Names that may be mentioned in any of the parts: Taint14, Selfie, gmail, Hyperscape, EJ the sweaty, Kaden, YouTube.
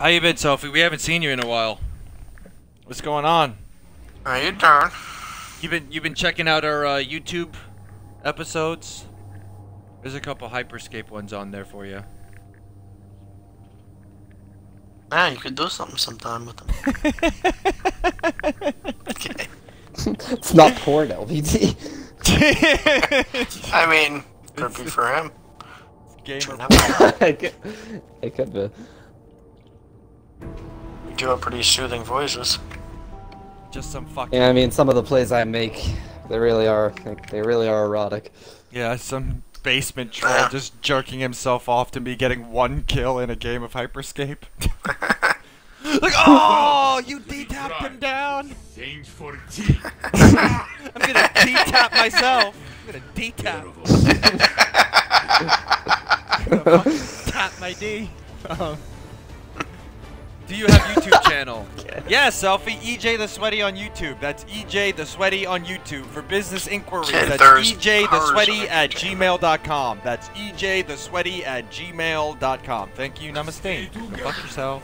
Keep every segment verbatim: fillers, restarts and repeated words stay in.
How you been, Sophie? We haven't seen you in a while. What's going on? How you doing? You've been you've been checking out our uh, YouTube episodes. There's a couple Hyperscape ones on there for you. Man, you could do something sometime with them. Okay. It's not porn, L B T. I mean, could be for him. Game of it, could, it could be. You do have pretty soothing voices. Just some fucking. Yeah, I mean, some of the plays I make, they really are, they really are erotic. Yeah, some basement troll just jerking himself off to me getting one kill in a game of Hyperscape. Like, oh, you D-tapped him down. I'm gonna D-tap myself. I'm gonna D-tap. I'm gonna fucking tap my D. Um, do you have YouTube channel? Yeah. Yeah, Selfie, E J the Sweaty on YouTube. That's E J the Sweaty on YouTube. For business inquiries, that's E J the Sweaty at gmail dot com. That's E J the Sweaty at gmail dot com. Thank you, namaste. Go fuck yourself.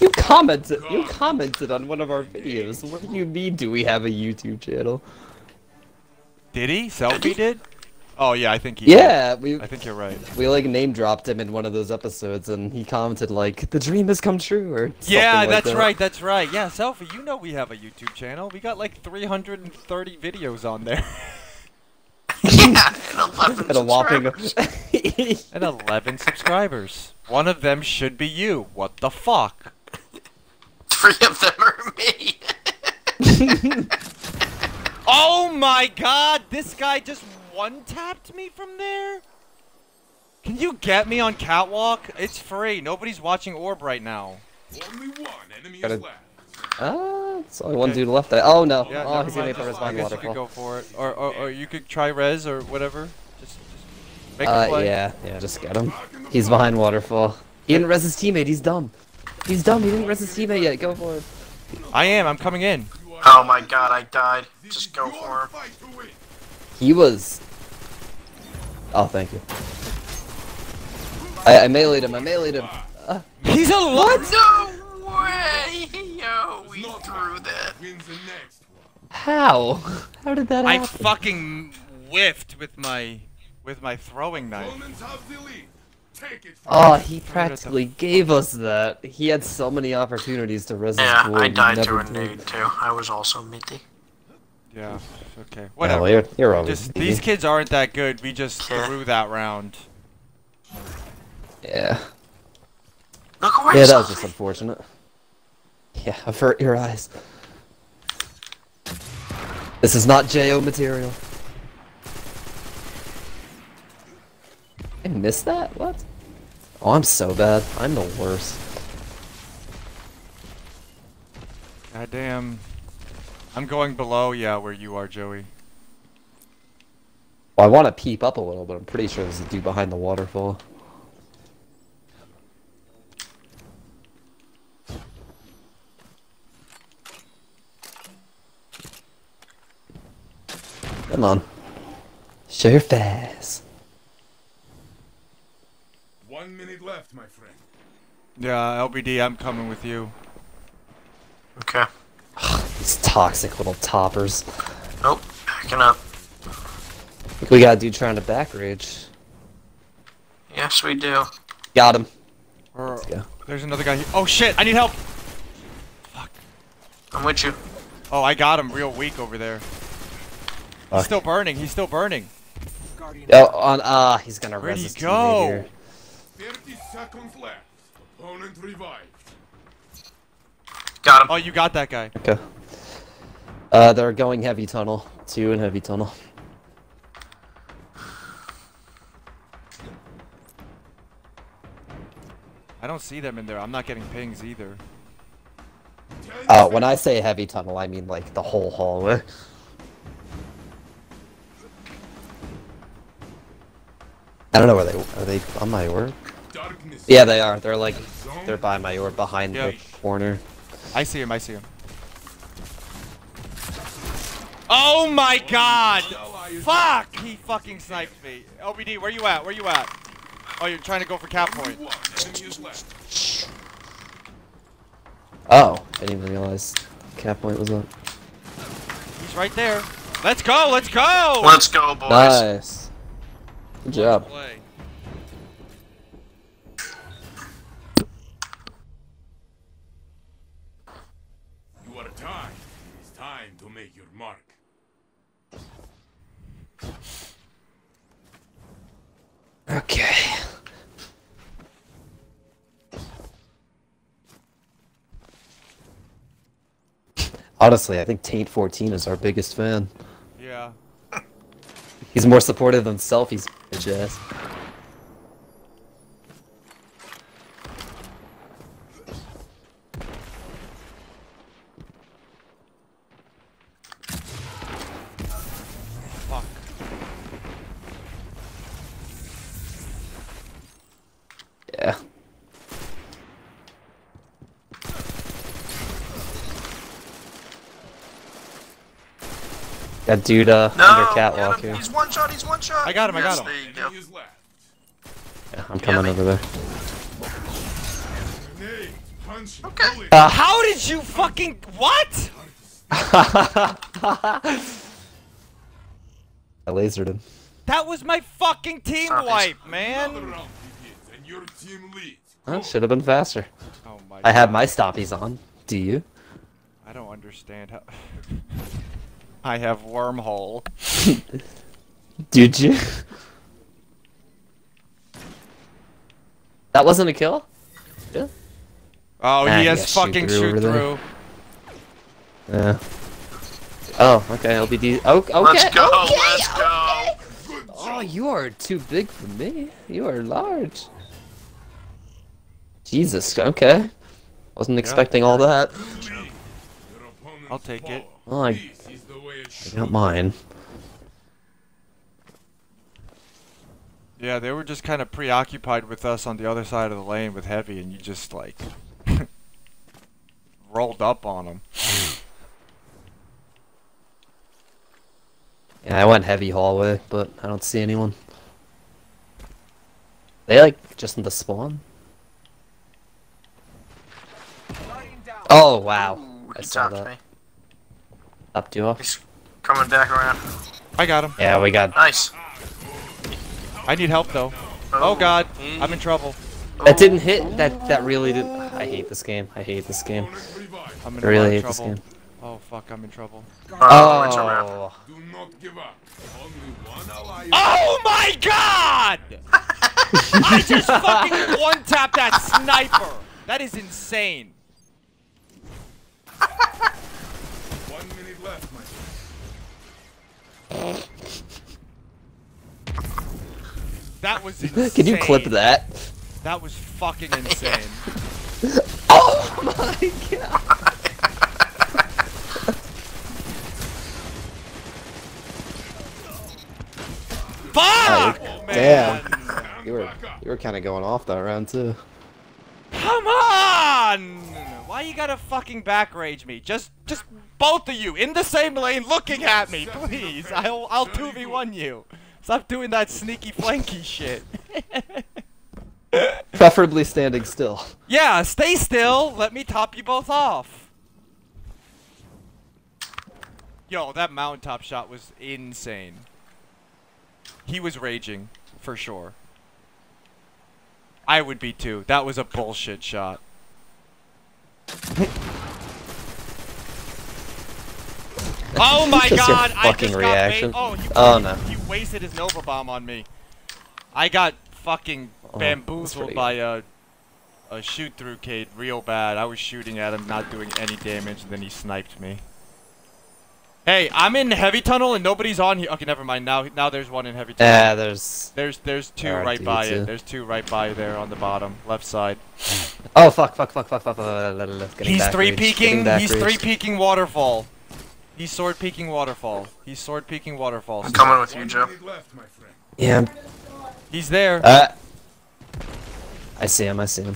You commented. You commented on one of our videos. What do you mean? Do we have a YouTube channel? Did he? Selfie did? Oh yeah, I think he. Yeah, did. we. I think you're right. We like name dropped him in one of those episodes, and he commented like, "The dream has come true." Or yeah, like that's that. right. That's right. Yeah, Selfie. You know we have a YouTube channel. We got like three hundred thirty videos on there. Yeah, and, and a whopping and eleven subscribers. One of them should be you. What the fuck? Three of them are me. Oh my god! This guy just one-tapped me from there? Can you get me on Catwalk? It's free. Nobody's watching Orb right now. Only one enemy is left. Ah, it's only okay. one dude left. There. Oh no! Yeah, oh, he's gonna make a respawn waterfall. You could go for it, or, or or you could try res or whatever. Just, just make uh, a play. Yeah, yeah, just get him. He's behind waterfall. He didn't res his teammate. He's dumb. He's dumb. He didn't res his teammate yet. Go for it. I am. I'm coming in. Oh my god! I died. Just go for him. He was. Oh, thank you. I, I meleed him. I meleed him. Uh, he's a what? No way! Yo, we threw that. How? How did that happen? I fucking whiffed with my with my throwing knife. Oh, he practically gave us that. He had so many opportunities to resist. Yeah, I died to a nade too. I was also mitty. Yeah, okay. Whatever. Well, you're, you're over. Just, these kids aren't that good. We just threw that round. Yeah. Look away, yeah, that was just unfortunate. Yeah, avert your eyes. This is not J O material. I missed that? What? Oh, I'm so bad. I'm the worst. Goddamn. I'm going below, yeah, where you are, Joey. Well, I want to peep up a little, but I'm pretty sure there's a dude behind the waterfall. Come on. Show your face. One minute left, my friend. Yeah, L B D, I'm coming with you. Okay. These toxic little toppers. Nope, backing up. We got a dude trying to back rage. Yes, we do. Got him. Let's go. There's another guy here. Oh shit, I need help! Fuck. I'm with you. Oh, I got him real weak over there. Fuck. He's still burning, he's still burning. Oh, on, uh, he's gonna resist me here. thirty seconds left. Opponent revived. Got him. Oh, you got that guy. Okay. Uh, they're going heavy tunnel. Two in heavy tunnel. I don't see them in there. I'm not getting pings either. Uh, when I say heavy tunnel, I mean like the whole hallway. I don't know where they are. They on my orb? Yeah, they are. They're like they're by my orb, behind the corner. I see him, I see him. Oh my god! Fuck! He fucking sniped me. L B D, where you at? Where you at? Oh, you're trying to go for cap point. Oh, I didn't even realize cap point was up. He's right there. Let's go, let's go! Let's go, boys. Nice. Good job. You are timed. It's time to make your mark. Okay. Honestly, I think Taint fourteen is our biggest fan. Yeah. He's more supportive than Selfie's bitch ass. Fuck. Yeah. That dude uh, no, under catwalk here. He's one shot, he's one shot! I got him, I got him. Go. Yeah, I'm coming yeah, over there. Okay. Uh, How did you fucking... What?! I lasered him. That was my fucking team wipe, man! Well, should have been faster. Oh my God. I have my stoppies on. Do you? I don't understand how... I have wormhole. Did you? That wasn't a kill? Yeah. Oh, nah, he has fucking shoot through. Yeah. Oh, okay, L B D. Oh, okay. Let's go, okay, let's okay. go. Oh, you are too big for me. You are large. Jesus, okay. Wasn't expecting yeah. all that. I'll take it. Oh, I, I got mine. Yeah, they were just kind of preoccupied with us on the other side of the lane with Heavy, and you just, like, rolled up on them. Yeah, I went Heavy hallway, but I don't see anyone. They, like, just in the spawn? Oh, wow. Ooh, I saw that. Me. Up to off. He's coming back around. I got him. Yeah, we got. Nice. I need help though. Oh, oh God, mm. I'm in trouble. That didn't hit. That that really didn't. I hate this game. I hate this game. I'm in I really hate trouble. this game. Oh fuck, I'm in trouble. Oh. Oh my God! I just fucking one tapped that sniper. That is insane. Left, my that was insane. Can you clip that? That was fucking insane. Oh my God! Fuck! Oh, man. Damn. You were you were kind of going off that round too. Come on! Why you gotta fucking back rage me? Just, just both of you in the same lane looking at me, please. I'll, I'll two v one you. Stop doing that sneaky flanky shit. Preferably standing still. Yeah, stay still. Let me top you both off. Yo, that mountaintop shot was insane. He was raging, for sure. I would be too. That was a bullshit shot. Oh my God! I just reaction. got made. Oh, oh no! He wasted his Nova Bomb on me. I got fucking bamboozled oh, by a a shoot through Cade real bad. I was shooting at him, not doing any damage, and then he sniped me. Hey, I'm in heavy tunnel and nobody's on here. Okay, never mind. Now, now there's one in heavy tunnel. Yeah, there's there's there's two right by it. There's two right by there on the bottom left side. Oh fuck! Fuck! Fuck! Fuck! Fuck! Fuck! He's three peeking. He's three peeking waterfall. He's sword peeking waterfall. He's sword peeking waterfall. I'm coming with you, Joe. Yeah. He's there. Uh, I see him. I see him.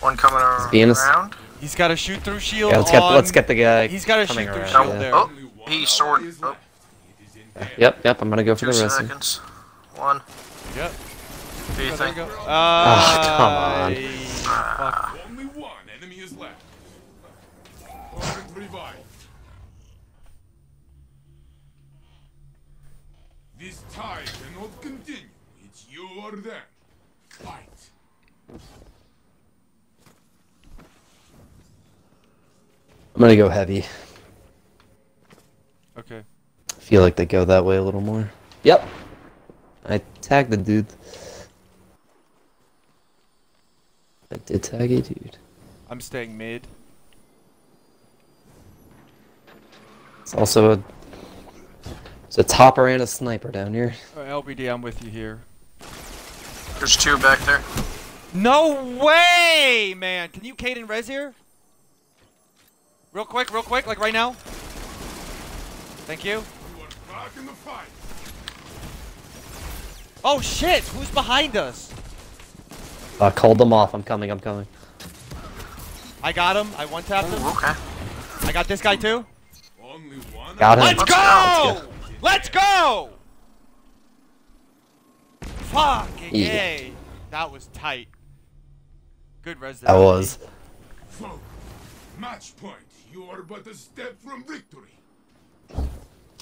One coming around. He's got a shoot through shield. Yeah, let's get on. let's get the guy. He's got a shoot through shield yeah. there. Oh, he sword. Oh. Yep, yep. I'm gonna go for Two the rest. Two seconds. One. Yep. What do you think? Uh, oh, come on. Only one enemy is left. revived. This tie cannot continue. It's you or them. Fight. I'm gonna go heavy. Okay. I feel like they go that way a little more. Yep. I tagged the dude. I did tag a dude. I'm staying mid. It's also a, it's a topper and a sniper down here. Right, L B D, I'm with you here. There's two back there. No way, man! Can you Kaden res here? Real quick, real quick, like right now. Thank you. Oh shit! Who's behind us? I uh, called them off. I'm coming. I'm coming. I got him. I one tapped him. Okay. I got this guy too. Only one. Got him. Let's go! Let's go! Fucking yeah. Yay! That was tight. Good res. That was. Folk, match point. You are but a step from victory.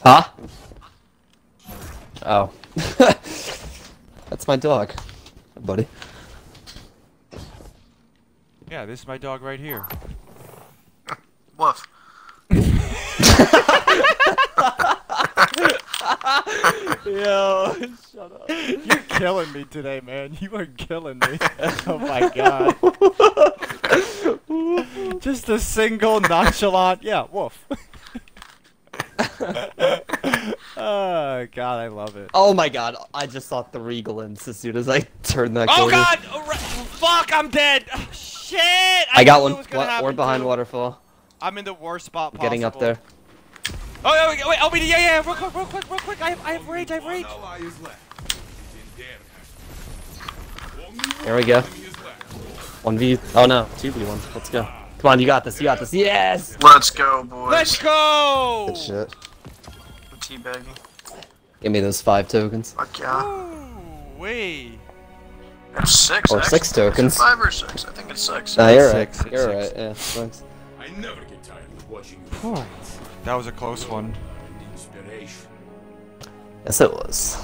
Huh? Oh. That's my dog, buddy. Yeah, this is my dog right here. Woof. Yo, shut up. You're killing me today, man. You are killing me. Oh my god. Just a single nonchalant, yeah, woof. Oh god, I love it. Oh my god, I just saw three glints as soon as I turned that corner. Oh god! Oh, fuck, I'm dead! Oh, shit! I, I got one. We're behind waterfall. I'm in the worst spot possible. Getting up there. Oh, yeah, wait, wait, L B D, yeah, yeah, real quick, real quick, real quick. I have, I have rage, I have rage. There we go. one v, oh no, two v one. Let's go. Come on, you got this, you got this. Yes! Let's go, boys. Let's go! Good shit. Teabagging. Give me those five tokens. Fuck yeah. Ooh, wait. There's six. Or actually. six tokens. Five or six. I think it's six. Nah, you're right. Six. You're right. Yeah, six. I never get tired of watching you fight. That was a close one. Inspiration. Yes, it was.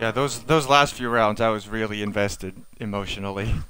Yeah, those those last few rounds, I was really invested emotionally.